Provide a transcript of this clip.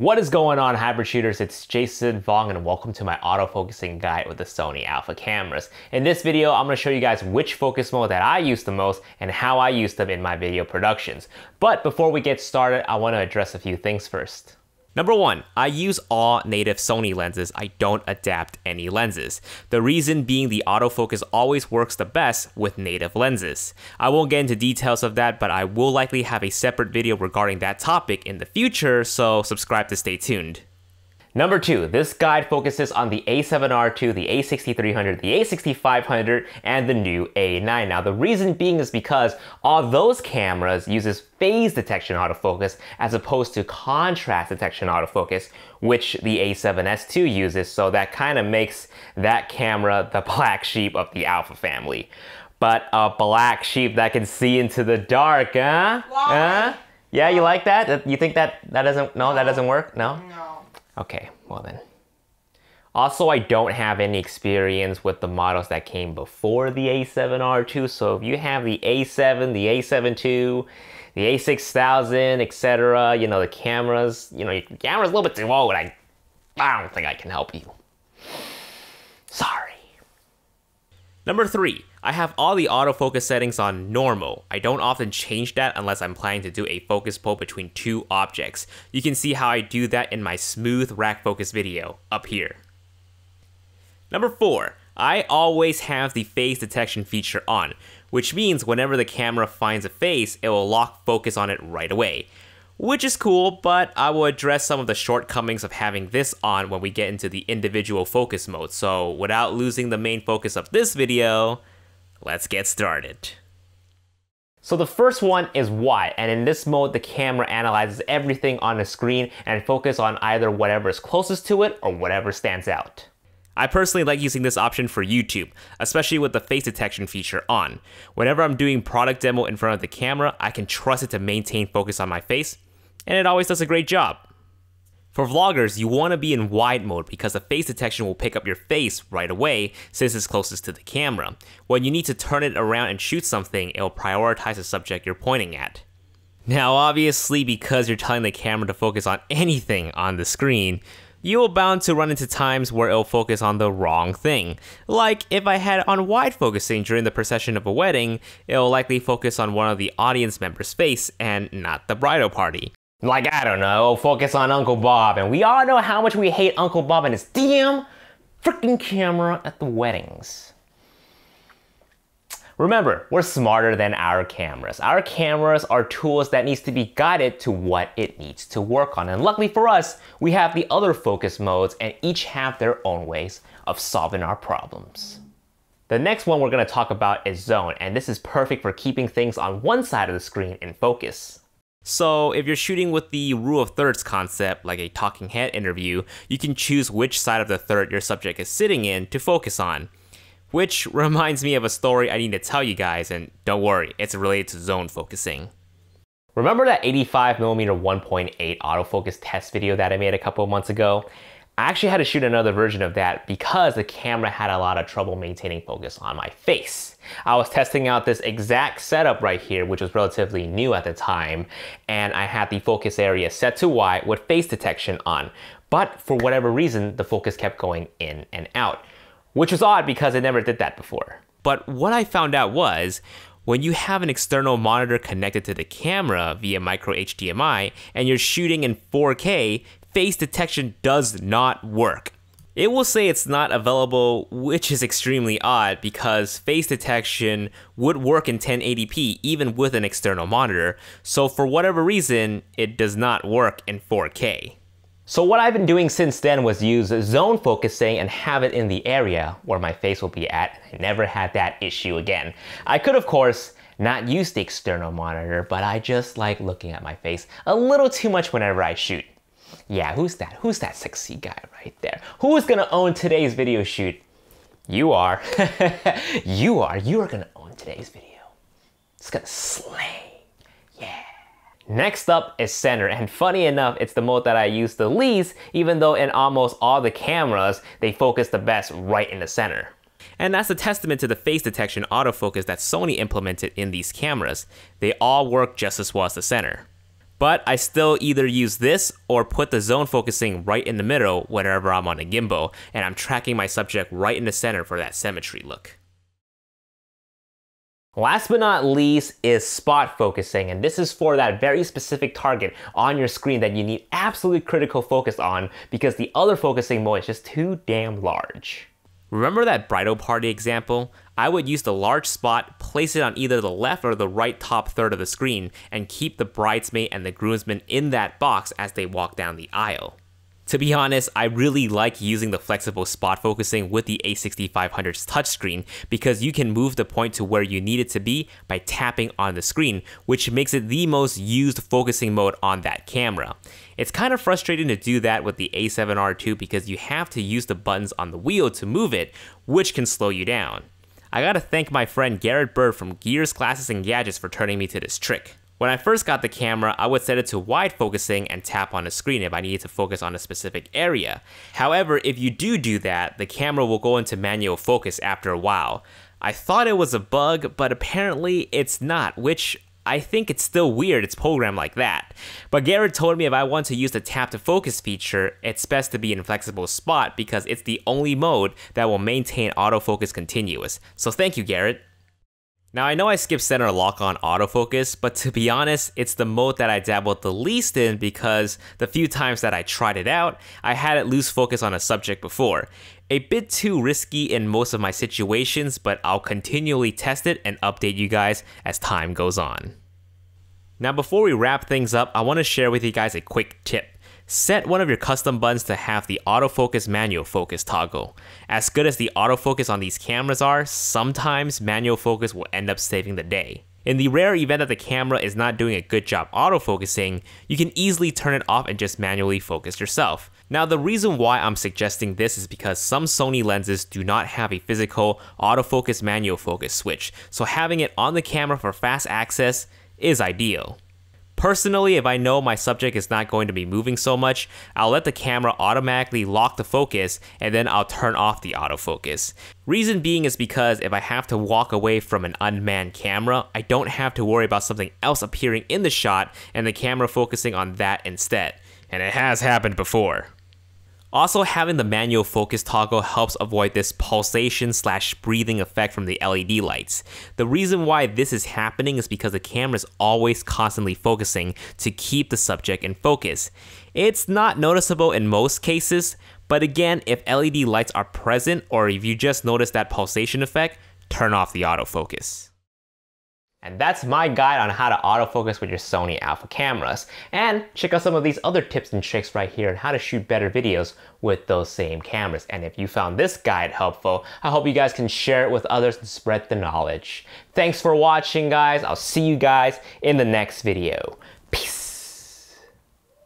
What is going on, hybrid shooters? It's Jason Vong and welcome to my autofocusing guide with the Sony Alpha cameras. In this video, I'm going to show you guys which focus mode that I use the most and how I use them in my video productions. But before we get started, I want to address a few things first. Number one, I use all native Sony lenses. I don't adapt any lenses. The reason being the autofocus always works the best with native lenses. I won't get into details of that, but I will likely have a separate video regarding that topic in the future, so subscribe to stay tuned. Number two, this guide focuses on the A7R II, the A6300, the A6500, and the new A9. Now, the reason being is because all those cameras uses phase detection autofocus as opposed to contrast detection autofocus, which the A7S II uses, so that kind of makes that camera the black sheep of the Alpha family. But a black sheep that can see into the dark, huh? Why? Huh? Yeah, you like that? You think that doesn't, no, that doesn't work? No? No. Okay, well then. Also, I don't have any experience with the models that came before the A7R II, so if you have the A7, the A7 II, the A6000, etc., you know, the cameras, you know, your camera's a little bit too old, and I don't think I can help you. Sorry. Number three, I have all the autofocus settings on normal. I don't often change that unless I'm planning to do a focus pull between two objects. You can see how I do that in my smooth rack focus video up here. Number four, I always have the phase detection feature on, which means whenever the camera finds a phase, it will lock focus on it right away, which is cool, but I will address some of the shortcomings of having this on when we get into the individual focus mode. So without losing the main focus of this video, let's get started. So the first one is wide, and in this mode, the camera analyzes everything on the screen and focuses on either whatever is closest to it or whatever stands out. I personally like using this option for YouTube, especially with the face detection feature on. Whenever I'm doing product demo in front of the camera, I can trust it to maintain focus on my face, and it always does a great job. For vloggers, you want to be in wide mode because the face detection will pick up your face right away since it's closest to the camera. When you need to turn it around and shoot something, it'll prioritize the subject you're pointing at. Now obviously, because you're telling the camera to focus on anything on the screen, you're bound to run into times where it'll focus on the wrong thing. Like if I had on wide focusing during the procession of a wedding, it'll likely focus on one of the audience members' face and not the bridal party. Like, I don't know, focus on Uncle Bob, and we all know how much we hate Uncle Bob and his damn freaking camera at the weddings. Remember, we're smarter than our cameras. Our cameras are tools that needs to be guided to what it needs to work on, and luckily for us, we have the other focus modes, and each have their own ways of solving our problems. The next one we're going to talk about is zone, and this is perfect for keeping things on one side of the screen in focus. So if you're shooting with the rule of thirds concept, like a talking head interview, you can choose which side of the third your subject is sitting in to focus on. Which reminds me of a story I need to tell you guys, and don't worry, it's related to zone focusing. Remember that 85mm 1.8 autofocus test video that I made a couple of months ago? I actually had to shoot another version of that because the camera had a lot of trouble maintaining focus on my face. I was testing out this exact setup right here, which was relatively new at the time, and I had the focus area set to wide with face detection on. But for whatever reason, the focus kept going in and out, which was odd because I never did that before. But what I found out was, when you have an external monitor connected to the camera via micro HDMI and you're shooting in 4K, face detection does not work. It will say it's not available, which is extremely odd because face detection would work in 1080p even with an external monitor. So for whatever reason, it does not work in 4K. So what I've been doing since then was use zone focusing and have it in the area where my face will be at. I never had that issue again. I could, of course, not use the external monitor, but I just like looking at my face a little too much whenever I shoot. Yeah, who's that? Who's that sexy guy right there? Who's gonna own today's video shoot? You are. You are gonna own today's video. It's gonna slay. Yeah. Next up is center, and funny enough, it's the mode that I use the least, even though in almost all the cameras, they focus the best right in the center. And that's a testament to the face detection autofocus that Sony implemented in these cameras. They all work just as well as the center. but I still either use this or put the zone focusing right in the middle whenever I'm on a gimbal, and I'm tracking my subject right in the center for that symmetry look. Last but not least is spot focusing, and this is for that very specific target on your screen that you need absolutely critical focus on because the other focusing mode is just too damn large. Remember that bridal party example? I would use the large spot, place it on either the left or the right top third of the screen, and keep the bridesmaid and the groomsman in that box as they walk down the aisle. To be honest, I really like using the flexible spot focusing with the A6500's touchscreen because you can move the point to where you need it to be by tapping on the screen, which makes it the most used focusing mode on that camera. It's kind of frustrating to do that with the A7R II because you have to use the buttons on the wheel to move it, which can slow you down. I gotta thank my friend Garrett Bird from Gears, Glasses, and Gadgets for turning me to this trick. When I first got the camera, I would set it to wide focusing and tap on the screen if I needed to focus on a specific area. However, if you do that, the camera will go into manual focus after a while. I thought it was a bug, but apparently it's not, which I think it's still weird it's programmed like that. But Garrett told me if I want to use the tap to focus feature, it's best to be in flexible spot because it's the only mode that will maintain autofocus continuous. So thank you, Garrett. Now I know I skipped center lock on autofocus, but to be honest, it's the mode that I dabbled the least in because the few times that I tried it out, I had it lose focus on a subject before. A bit too risky in most of my situations, but I'll continually test it and update you guys as time goes on. Now before we wrap things up, I want to share with you guys a quick tip. Set one of your custom buttons to have the autofocus manual focus toggle. As good as the autofocus on these cameras are, sometimes manual focus will end up saving the day. In the rare event that the camera is not doing a good job autofocusing, you can easily turn it off and just manually focus yourself. Now the reason why I'm suggesting this is because some Sony lenses do not have a physical autofocus manual focus switch, so having it on the camera for fast access is ideal. Personally, if I know my subject is not going to be moving so much, I'll let the camera automatically lock the focus and then I'll turn off the autofocus. Reason being is because if I have to walk away from an unmanned camera, I don't have to worry about something else appearing in the shot and the camera focusing on that instead. And it has happened before. Also, having the manual focus toggle helps avoid this pulsation/breathing effect from the LED lights. The reason why this is happening is because the camera is always constantly focusing to keep the subject in focus. It's not noticeable in most cases, but again, if LED lights are present or if you just notice that pulsation effect, turn off the autofocus. And that's my guide on how to autofocus with your Sony Alpha cameras. And check out some of these other tips and tricks right here on how to shoot better videos with those same cameras. And if you found this guide helpful, I hope you guys can share it with others and spread the knowledge. Thanks for watching, guys. I'll see you guys in the next video.